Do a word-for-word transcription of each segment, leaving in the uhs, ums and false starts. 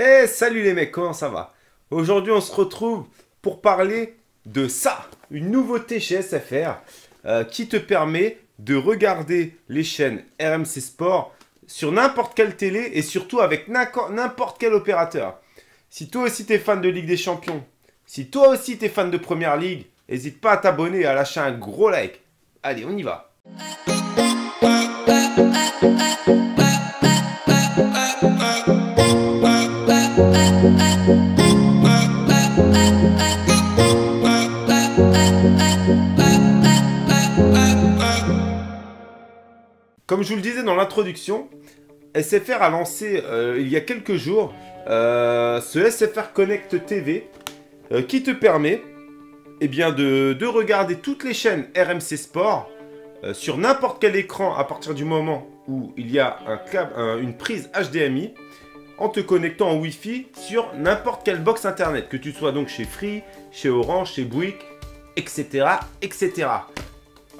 Eh, salut les mecs, comment ça va? Aujourd'hui, on se retrouve pour parler de ça, une nouveauté chez S F R euh, qui te permet de regarder les chaînes R M C Sport sur n'importe quelle télé et surtout avec n'importe quel opérateur. Si toi aussi t'es fan de Ligue des Champions, si toi aussi t'es fan de Premier League, n'hésite pas à t'abonner et à lâcher un gros like. Allez, on y va. Comme je vous le disais dans l'introduction, S F R a lancé euh, il y a quelques jours euh, ce S F R Connect T V euh, qui te permet eh bien, de, de regarder toutes les chaînes R M C Sport euh, sur n'importe quel écran à partir du moment où il y a un câble, un, une prise H D M I en te connectant en Wi-Fi sur n'importe quelle box internet, que tu sois donc chez Free, chez Orange, chez Bouygues, et cetera et cetera.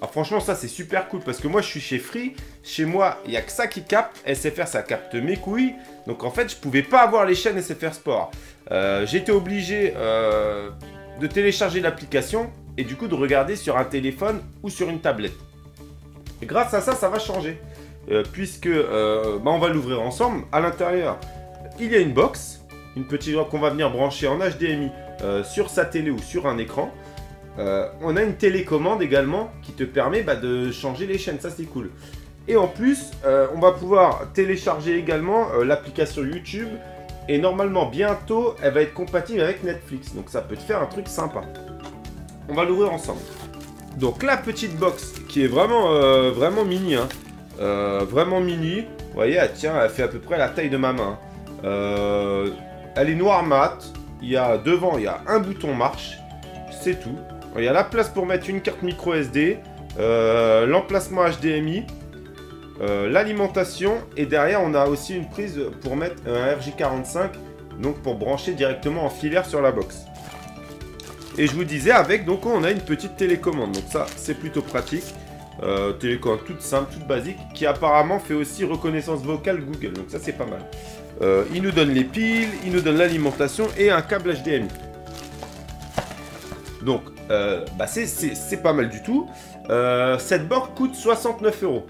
Alors franchement, ça c'est super cool parce que moi je suis chez Free, chez moi il n'y a que ça qui capte, S F R ça capte mes couilles, donc en fait je pouvais pas avoir les chaînes S F R Sport. Euh, J'étais obligé euh, de télécharger l'application et du coup de regarder sur un téléphone ou sur une tablette. Et grâce à ça, ça va changer, euh, puisque euh, bah, on va l'ouvrir ensemble. À l'intérieur, il y a une box, une petite box qu'on va venir brancher en H D M I euh, sur sa télé ou sur un écran. Euh, on a une télécommande également qui te permet bah, de changer les chaînes, ça c'est cool. Et en plus, euh, on va pouvoir télécharger également euh, l'application YouTube. Et normalement, bientôt, elle va être compatible avec Netflix. Donc ça peut te faire un truc sympa. On va l'ouvrir ensemble. Donc la petite box qui est vraiment, euh, vraiment mini. Hein. Euh, vraiment mini. Vous voyez, elle, tiens, elle fait à peu près la taille de ma main. Euh, elle est noire mat. Il y a devant, il y a un bouton marche. C'est tout. Il y a la place pour mettre une carte micro S D, euh, l'emplacement H D M I, euh, l'alimentation, et derrière on a aussi une prise pour mettre un R J quarante-cinq, donc pour brancher directement en filaire sur la box. Et je vous disais, avec, donc on a une petite télécommande, donc ça c'est plutôt pratique, euh, télécommande toute simple, toute basique, qui apparemment fait aussi reconnaissance vocale Google, donc ça c'est pas mal. Euh, il nous donne les piles, il nous donne l'alimentation et un câble H D M I. Donc, euh, bah c'est pas mal du tout. Euh, cette box coûte soixante-neuf euros.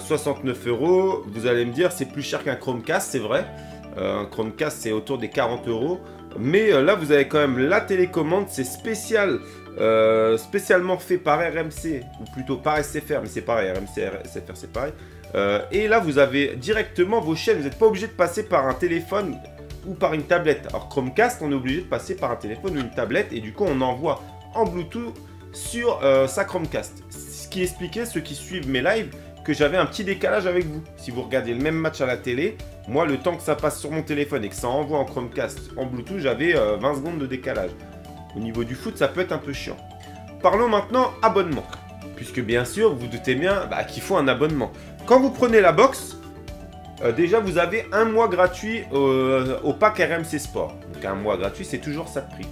soixante-neuf euros, vous allez me dire, c'est plus cher qu'un Chromecast, c'est vrai. Euh, un Chromecast, c'est autour des quarante euros. Mais euh, là, vous avez quand même la télécommande. C'est spécial, euh, spécialement fait par R M C, ou plutôt par S F R, mais c'est pareil, R M C, S F R, c'est pareil. Euh, et là, vous avez directement vos chaînes. Vous n'êtes pas obligé de passer par un téléphone ou par une tablette. Alors Chromecast, on est obligé de passer par un téléphone ou une tablette et du coup on envoie en Bluetooth sur euh, sa Chromecast. Ce qui expliquait, ceux qui suivent mes lives, que j'avais un petit décalage avec vous. Si vous regardez le même match à la télé, moi le temps que ça passe sur mon téléphone et que ça envoie en Chromecast en Bluetooth, j'avais euh, vingt secondes de décalage. Au niveau du foot, ça peut être un peu chiant. Parlons maintenant abonnement. Puisque bien sûr, vous doutez bien bah, qu'il faut un abonnement. Quand vous prenez la box, Euh, déjà, vous avez un mois gratuit euh, au pack R M C Sport. Donc, un mois gratuit, c'est toujours ça de prix.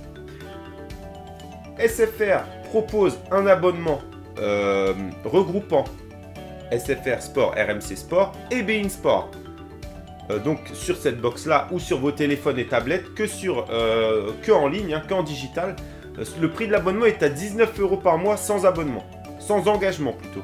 S F R propose un abonnement euh, regroupant S F R Sport, R M C Sport et BeIN Sport. Euh, donc, sur cette box-là ou sur vos téléphones et tablettes, que, sur, euh, que en ligne, hein, que en digital. Euh, le prix de l'abonnement est à dix-neuf euros par mois sans abonnement, sans engagement plutôt.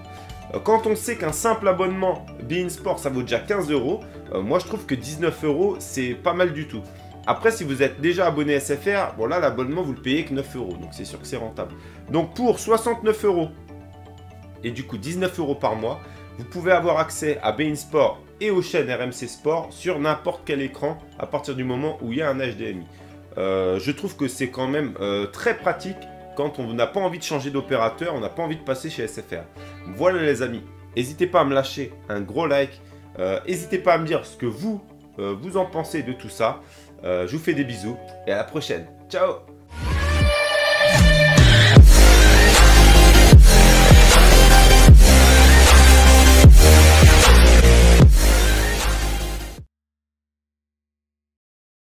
Quand on sait qu'un simple abonnement BeIN Sport, ça vaut déjà quinze euros, moi je trouve que dix-neuf euros, c'est pas mal du tout. Après, si vous êtes déjà abonné S F R, bon là, l'abonnement, vous le payez que neuf euros, donc c'est sûr que c'est rentable. Donc pour soixante-neuf euros et du coup dix-neuf euros par mois, vous pouvez avoir accès à BeIN Sport et aux chaînes R M C Sport sur n'importe quel écran à partir du moment où il y a un H D M I. Euh, je trouve que c'est quand même euh, très pratique. Quand on n'a pas envie de changer d'opérateur, on n'a pas envie de passer chez S F R. Voilà les amis, n'hésitez pas à me lâcher un gros like. Euh, n'hésitez pas à me dire ce que vous, euh, vous en pensez de tout ça. Euh, je vous fais des bisous et à la prochaine. Ciao!